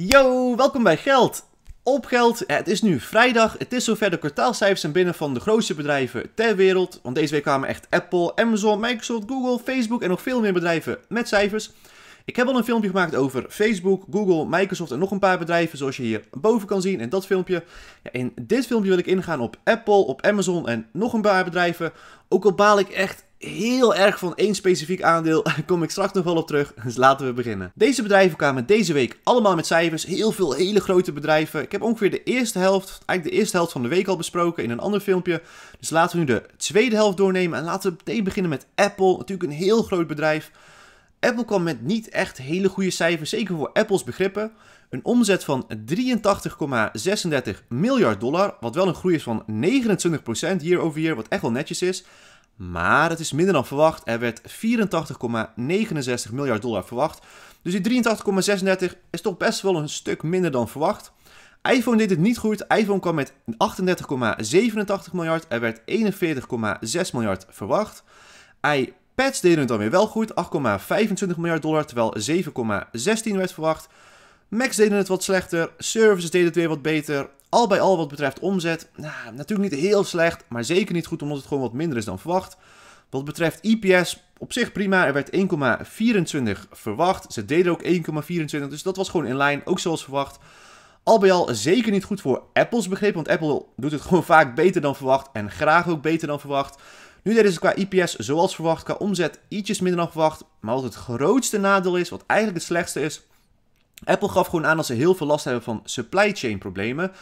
Yo, welkom bij Geld op Geld. Het is nu vrijdag. Het is zover, de kwartaalcijfers zijn binnen van de grootste bedrijven ter wereld. Want deze week kwamen echt Apple, Amazon, Microsoft, Google, Facebook en nog veel meer bedrijven met cijfers. Ik heb al een filmpje gemaakt over Facebook, Google, Microsoft en nog een paar bedrijven zoals je hier boven kan zien in dat filmpje. Ja, in dit filmpje wil ik ingaan op Apple, op Amazon en nog een paar bedrijven. Ook al baal ik echt heel erg van één specifiek aandeel, daar kom ik straks nog wel op terug, dus laten we beginnen. Deze bedrijven kwamen deze week allemaal met cijfers, heel veel hele grote bedrijven. Ik heb ongeveer de eerste helft van de week al besproken in een ander filmpje. Dus laten we nu de tweede helft doornemen en laten we meteen beginnen met Apple, natuurlijk een heel groot bedrijf. Apple kwam met niet echt hele goede cijfers, zeker voor Apples begrippen. Een omzet van 83,36 miljard dollar, wat wel een groei is van 29% year-over-year, wat echt wel netjes is. Maar het is minder dan verwacht. Er werd 84,69 miljard dollar verwacht. Dus die 83,36 is toch best wel een stuk minder dan verwacht. iPhone deed het niet goed. iPhone kwam met 38,87 miljard. Er werd 41,6 miljard verwacht. iPads deden het dan weer wel goed. 8,25 miljard dollar, terwijl 7,16 werd verwacht. Macs deden het wat slechter. Services deden het weer wat beter. Al bij al wat betreft omzet, nou, natuurlijk niet heel slecht, maar zeker niet goed omdat het gewoon wat minder is dan verwacht. Wat betreft EPS, op zich prima. Er werd 1,24 verwacht. Ze deden ook 1,24, dus dat was gewoon in lijn, ook zoals verwacht. Al bij al zeker niet goed voor Apple's begrip, want Apple doet het gewoon vaak beter dan verwacht en graag ook beter dan verwacht. Nu deden ze qua EPS zoals verwacht, qua omzet ietsjes minder dan verwacht. Maar wat het grootste nadeel is, wat eigenlijk het slechtste is, Apple gaf gewoon aan dat ze heel veel last hebben van supply chain problemen.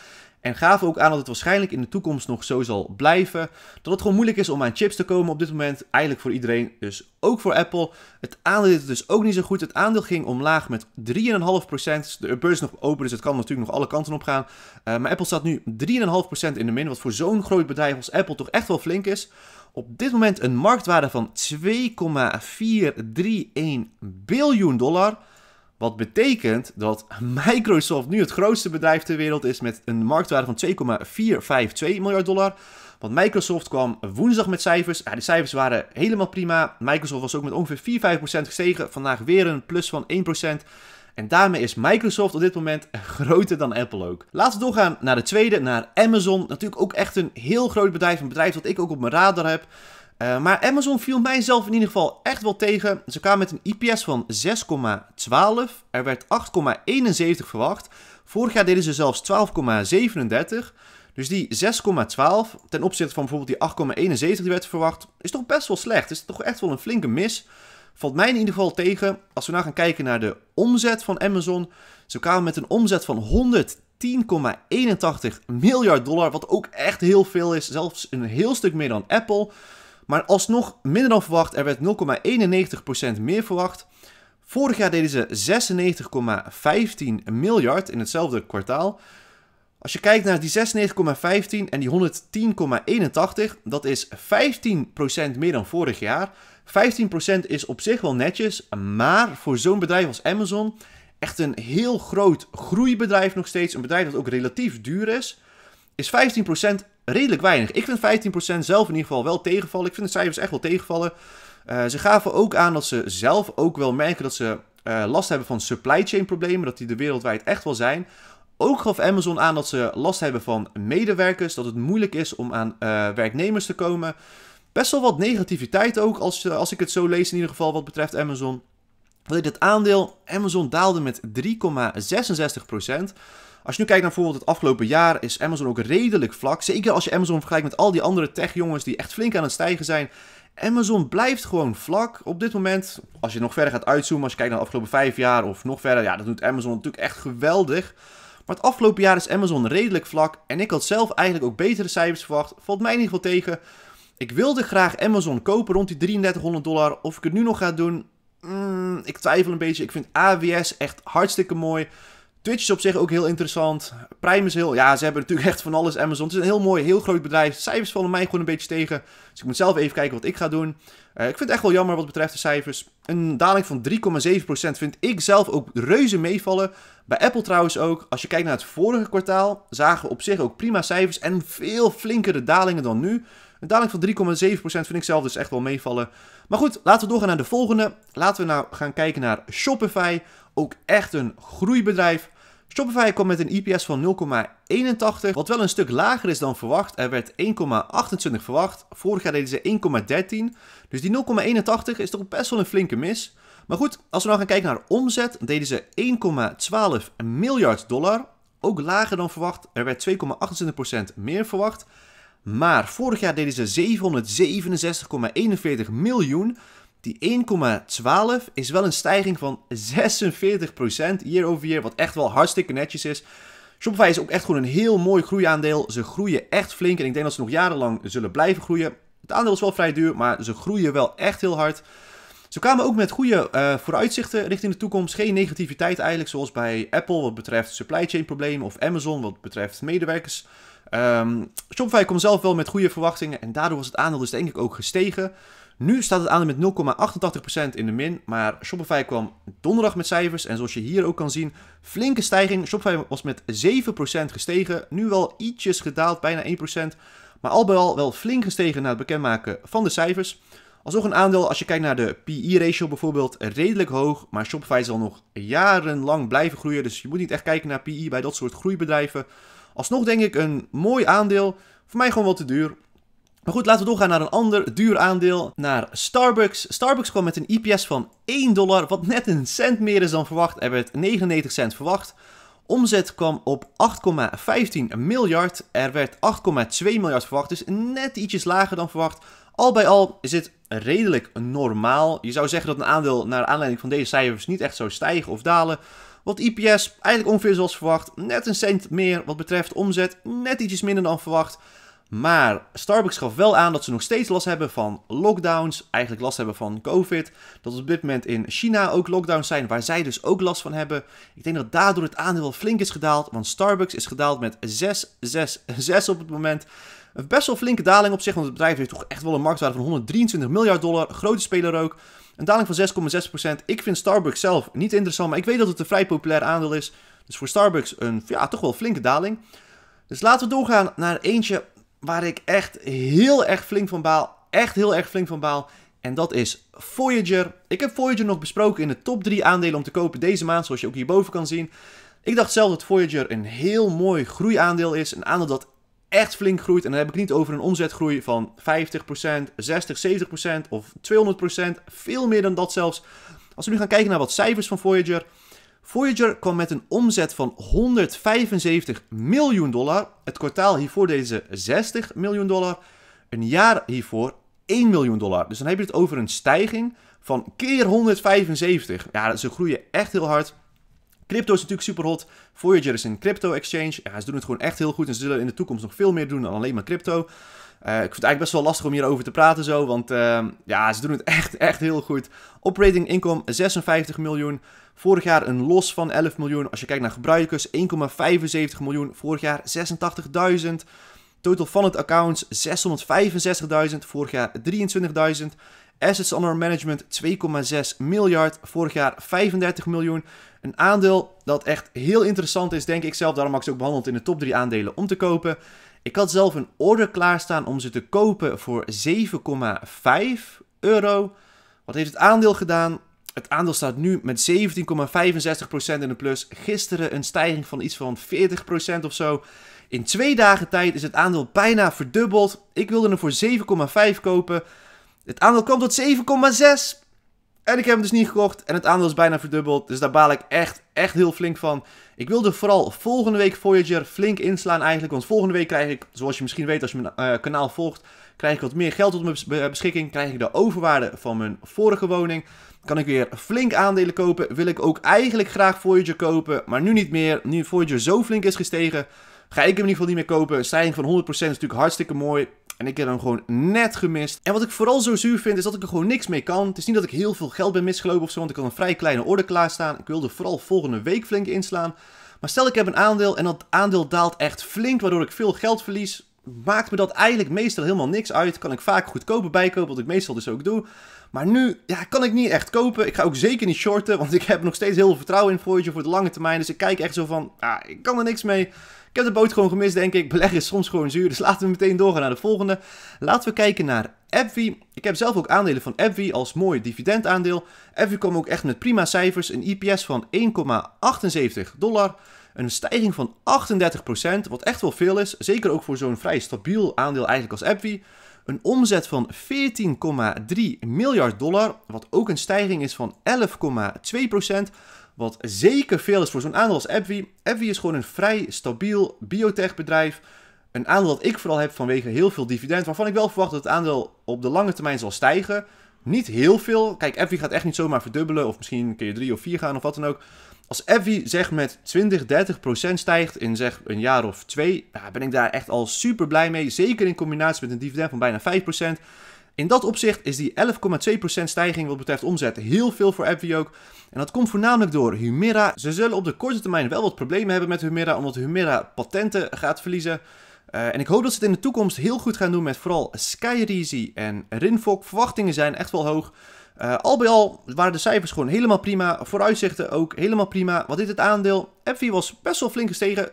En gaven ook aan dat het waarschijnlijk in de toekomst nog zo zal blijven. Dat het gewoon moeilijk is om aan chips te komen op dit moment. Eigenlijk voor iedereen, dus ook voor Apple. Het aandeel deed het dus ook niet zo goed. Het aandeel ging omlaag met 3,5%. De beurs is nog open, dus het kan natuurlijk nog alle kanten op gaan. Maar Apple staat nu 3,5% in de min. Wat voor zo'n groot bedrijf als Apple toch echt wel flink is. Op dit moment een marktwaarde van 2,431 biljoen dollar. Wat betekent dat Microsoft nu het grootste bedrijf ter wereld is met een marktwaarde van 2,452 miljard dollar. Want Microsoft kwam woensdag met cijfers. Ja, die cijfers waren helemaal prima. Microsoft was ook met ongeveer 4-5% gestegen. Vandaag weer een plus van 1%. En daarmee is Microsoft op dit moment groter dan Apple ook. Laten we doorgaan naar de tweede, naar Amazon. Natuurlijk ook echt een heel groot bedrijf. Een bedrijf dat ik ook op mijn radar heb. Maar Amazon viel mijzelf in ieder geval echt wel tegen. Ze kwamen met een EPS van 6,12. Er werd 8,71 verwacht. Vorig jaar deden ze zelfs 12,37. Dus die 6,12 ten opzichte van bijvoorbeeld die 8,71 die werd verwacht, is toch best wel slecht. Is toch echt wel een flinke mis. Valt mij in ieder geval tegen. Als we nou gaan kijken naar de omzet van Amazon. Ze kwamen met een omzet van 110,81 miljard dollar. Wat ook echt heel veel is. Zelfs een heel stuk meer dan Apple. Maar alsnog minder dan verwacht. Er werd 0,91% meer verwacht. Vorig jaar deden ze 96,15 miljard in hetzelfde kwartaal. Als je kijkt naar die 96,15 en die 110,81, dat is 15% meer dan vorig jaar. 15% is op zich wel netjes, maar voor zo'n bedrijf als Amazon echt een heel groot groeibedrijf nog steeds. Een bedrijf dat ook relatief duur is. Is 15% redelijk weinig. Ik vind 15% zelf in ieder geval wel tegenvallen. Ik vind de cijfers echt wel tegenvallen. Ze gaven ook aan dat ze zelf ook wel merken dat ze last hebben van supply chain problemen. Dat die er wereldwijd echt wel zijn. Ook gaf Amazon aan dat ze last hebben van medewerkers. Dat het moeilijk is om aan werknemers te komen. Best wel wat negativiteit ook als ik het zo lees in ieder geval wat betreft Amazon. Wat deed het aandeel? Amazon daalde met 3,66%. Als je nu kijkt naar bijvoorbeeld het afgelopen jaar, is Amazon ook redelijk vlak. Zeker als je Amazon vergelijkt met al die andere techjongens die echt flink aan het stijgen zijn. Amazon blijft gewoon vlak op dit moment. Als je nog verder gaat uitzoomen, als je kijkt naar de afgelopen 5 jaar of nog verder. Ja, dat doet Amazon natuurlijk echt geweldig. Maar het afgelopen jaar is Amazon redelijk vlak. En ik had zelf eigenlijk ook betere cijfers verwacht. Valt mij in ieder geval tegen. Ik wilde graag Amazon kopen rond die $3,300. Of ik het nu nog ga doen, ik twijfel een beetje. Ik vind AWS echt hartstikke mooi. Twitch is op zich ook heel interessant. Prime is heel... Ja, ze hebben natuurlijk echt van alles Amazon. Het is een heel mooi, heel groot bedrijf. De cijfers vallen mij gewoon een beetje tegen. Dus ik moet zelf even kijken wat ik ga doen. Ik vind het echt wel jammer wat betreft de cijfers. Een daling van 3,7% vind ik zelf ook reuze meevallen. Bij Apple trouwens ook. Als je kijkt naar het vorige kwartaal, zagen we op zich ook prima cijfers. En veel flinkere dalingen dan nu. Een daling van 3,7% vind ik zelf dus echt wel meevallen. Maar goed, laten we doorgaan naar de volgende. Laten we nou gaan kijken naar Shopify. Ook echt een groeibedrijf. Shopify kwam met een EPS van 0,81, wat wel een stuk lager is dan verwacht. Er werd 1,28 verwacht. Vorig jaar deden ze 1,13. Dus die 0,81 is toch best wel een flinke mis. Maar goed, als we nou gaan kijken naar omzet, deden ze 1,12 miljard dollar. Ook lager dan verwacht. Er werd 2,28% meer verwacht. Maar vorig jaar deden ze 767,41 miljoen. Die 1,12 is wel een stijging van 46% year-over-year, wat echt wel hartstikke netjes is. Shopify is ook echt gewoon een heel mooi groeiaandeel. Ze groeien echt flink en ik denk dat ze nog jarenlang zullen blijven groeien. Het aandeel is wel vrij duur, maar ze groeien wel echt heel hard. Ze kwamen ook met goede vooruitzichten richting de toekomst. Geen negativiteit eigenlijk, zoals bij Apple wat betreft supply chain problemen of Amazon wat betreft medewerkers. Shopify kwam zelf wel met goede verwachtingen en daardoor was het aandeel dus denk ik ook gestegen. Nu staat het aandeel met 0,88% in de min, maar Shopify kwam donderdag met cijfers. En zoals je hier ook kan zien, flinke stijging. Shopify was met 7% gestegen, nu wel ietsjes gedaald, bijna 1%. Maar al bij al wel flink gestegen na het bekendmaken van de cijfers. Alsnog een aandeel, als je kijkt naar de PE-ratio bijvoorbeeld, redelijk hoog. Maar Shopify zal nog jarenlang blijven groeien, dus je moet niet echt kijken naar PE bij dat soort groeibedrijven. Alsnog denk ik een mooi aandeel, voor mij gewoon wel te duur. Maar goed, laten we doorgaan naar een ander duur aandeel, naar Starbucks. Starbucks kwam met een EPS van $1, wat net een cent meer is dan verwacht. Er werd 99 cent verwacht. Omzet kwam op 8,15 miljard. Er werd 8,2 miljard verwacht, dus net ietsjes lager dan verwacht. Al bij al is dit redelijk normaal. Je zou zeggen dat een aandeel naar aanleiding van deze cijfers niet echt zou stijgen of dalen. Wat EPS eigenlijk ongeveer zoals verwacht. Net een cent meer wat betreft omzet, net ietsjes minder dan verwacht. Maar Starbucks gaf wel aan dat ze nog steeds last hebben van lockdowns, eigenlijk last hebben van COVID. Dat op dit moment in China ook lockdowns zijn, waar zij dus ook last van hebben. Ik denk dat daardoor het aandeel wel flink is gedaald, want Starbucks is gedaald met 6,66 op het moment. Een best wel flinke daling op zich, want het bedrijf heeft toch echt wel een marktwaarde van 123 miljard dollar. Grote speler ook. Een daling van 6,6%. Ik vind Starbucks zelf niet interessant, maar ik weet dat het een vrij populair aandeel is. Dus voor Starbucks een toch wel flinke daling. Dus laten we doorgaan naar eentje waar ik echt heel erg flink van baal. En dat is Voyager. Ik heb Voyager nog besproken in de top 3 aandelen om te kopen deze maand, zoals je ook hierboven kan zien. Ik dacht zelf dat Voyager een heel mooi groeiaandeel is. Een aandeel dat echt flink groeit. En dan heb ik niet over een omzetgroei van 50%, 60%, 70% of 200%. Veel meer dan dat zelfs. Als we nu gaan kijken naar wat cijfers van Voyager. Voyager kwam met een omzet van 175 miljoen dollar. Het kwartaal hiervoor deden ze 60 miljoen dollar. Een jaar hiervoor 1 miljoen dollar. Dus dan heb je het over een stijging van keer 175. Ja, ze groeien echt heel hard. Crypto is natuurlijk super hot. Voyager is een crypto exchange. Ja, ze doen het gewoon echt heel goed en ze zullen in de toekomst nog veel meer doen dan alleen maar crypto. Ik vind het eigenlijk best wel lastig om hierover te praten zo, want ja, ze doen het echt heel goed. Operating income 56 miljoen. Vorig jaar een loss van 11 miljoen. Als je kijkt naar gebruikers, 1,75 miljoen. Vorig jaar 86.000. Total funded accounts 665.000. Vorig jaar 23.000. Assets under management 2,6 miljard. Vorig jaar 35 miljoen. Een aandeel dat echt heel interessant is, denk ik zelf. Daarom had ik ze ook behandeld in de top 3 aandelen om te kopen. Ik had zelf een order klaarstaan om ze te kopen voor €7,5. Wat heeft het aandeel gedaan? Het aandeel staat nu met 17,65% in de plus. Gisteren een stijging van iets van 40% of zo. In 2 dagen tijd is het aandeel bijna verdubbeld. Ik wilde hem voor €7,5 kopen. Het aandeel kwam tot 7,6. En ik heb hem dus niet gekocht. En het aandeel is bijna verdubbeld. Dus daar baal ik echt heel flink van. Ik wilde vooral volgende week Voyager flink inslaan eigenlijk. Want volgende week krijg ik, zoals je misschien weet als je mijn kanaal volgt, krijg ik wat meer geld tot mijn beschikking. Krijg ik de overwaarde van mijn vorige woning. Kan ik weer flink aandelen kopen. Wil ik ook eigenlijk graag Voyager kopen. Maar nu niet meer. Nu Voyager zo flink is gestegen, ga ik hem in ieder geval niet meer kopen. Een stijging van 100% is natuurlijk hartstikke mooi. En ik heb hem gewoon net gemist. En wat ik vooral zo zuur vind, is dat ik er gewoon niks mee kan. Het is niet dat ik heel veel geld ben misgelopen of zo, want ik had een vrij kleine order klaarstaan. Ik wilde vooral volgende week flink inslaan. Maar stel ik heb een aandeel en dat aandeel daalt echt flink, waardoor ik veel geld verlies. Maakt me dat eigenlijk meestal helemaal niks uit. Kan ik vaak goedkoper bijkopen, wat ik meestal dus ook doe. Maar nu ja, kan ik niet echt kopen. Ik ga ook zeker niet shorten, want ik heb nog steeds heel veel vertrouwen in Voyager voor de lange termijn. Dus ik kijk echt zo van, ik kan er niks mee. Ik heb de boot gewoon gemist, denk ik. Beleggen is soms gewoon zuur. Dus laten we meteen doorgaan naar de volgende. Laten we kijken naar AbbVie. Ik heb zelf ook aandelen van AbbVie als mooi dividendaandeel. AbbVie kwam ook echt met prima cijfers. Een EPS van $1,78. Een stijging van 38%, wat echt wel veel is, zeker ook voor zo'n vrij stabiel aandeel eigenlijk als AbbVie. Een omzet van $14,3 miljard, wat ook een stijging is van 11,2%, wat zeker veel is voor zo'n aandeel als AbbVie. AbbVie is gewoon een vrij stabiel biotechbedrijf. Een aandeel dat ik vooral heb vanwege heel veel dividend, waarvan ik wel verwacht dat het aandeel op de lange termijn zal stijgen. Niet heel veel. Kijk, AbbVie gaat echt niet zomaar verdubbelen of misschien keer 3 of 4 gaan of wat dan ook. Als AbbVie zeg met 20-30% stijgt in zeg een jaar of 2, ben ik daar echt al super blij mee. Zeker in combinatie met een dividend van bijna 5%. In dat opzicht is die 11,2% stijging wat betreft omzet heel veel voor AbbVie ook. En dat komt voornamelijk door Humira. Ze zullen op de korte termijn wel wat problemen hebben met Humira, omdat Humira patenten gaat verliezen. En ik hoop dat ze het in de toekomst heel goed gaan doen met vooral Skyrizi en Rinvoq. Verwachtingen zijn echt wel hoog. Al bij al waren de cijfers gewoon helemaal prima. Vooruitzichten ook helemaal prima. Wat deed het aandeel? AbbVie was best wel flink gestegen. 4%.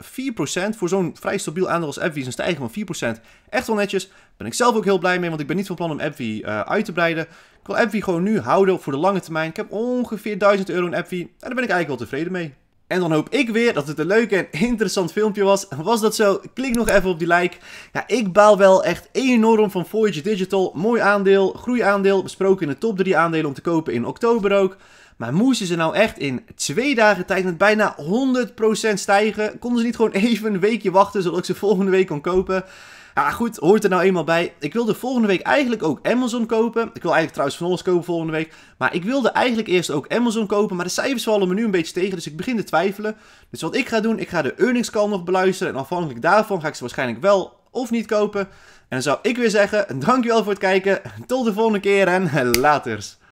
Voor zo'n vrij stabiel aandeel als AbbVie is een stijging van 4%. Echt wel netjes. Daar ben ik zelf ook heel blij mee, want ik ben niet van plan om AbbVie uit te breiden. Ik wil AbbVie gewoon nu houden voor de lange termijn. Ik heb ongeveer €1000 in AbbVie. En daar ben ik eigenlijk wel tevreden mee. En dan hoop ik weer dat het een leuk en interessant filmpje was. Was dat zo? Klik nog even op die like. Ja, ik baal wel echt enorm van Voyager Digital. Mooi aandeel, groeiaandeel. Besproken in de top 3 aandelen om te kopen in oktober ook. Maar moesten ze nou echt in 2 dagen tijd met bijna 100% stijgen? Konden ze niet gewoon even een weekje wachten zodat ik ze volgende week kon kopen? Ja goed, hoort er nou eenmaal bij. Ik wilde volgende week eigenlijk ook Amazon kopen. Ik wil eigenlijk trouwens van alles kopen volgende week. Maar ik wilde eigenlijk eerst ook Amazon kopen. Maar de cijfers vallen me nu een beetje tegen, dus ik begin te twijfelen. Dus wat ik ga doen, ik ga de earnings call nog beluisteren. En afhankelijk daarvan ga ik ze waarschijnlijk wel of niet kopen. En dan zou ik weer zeggen, dankjewel voor het kijken. Tot de volgende keer en laters.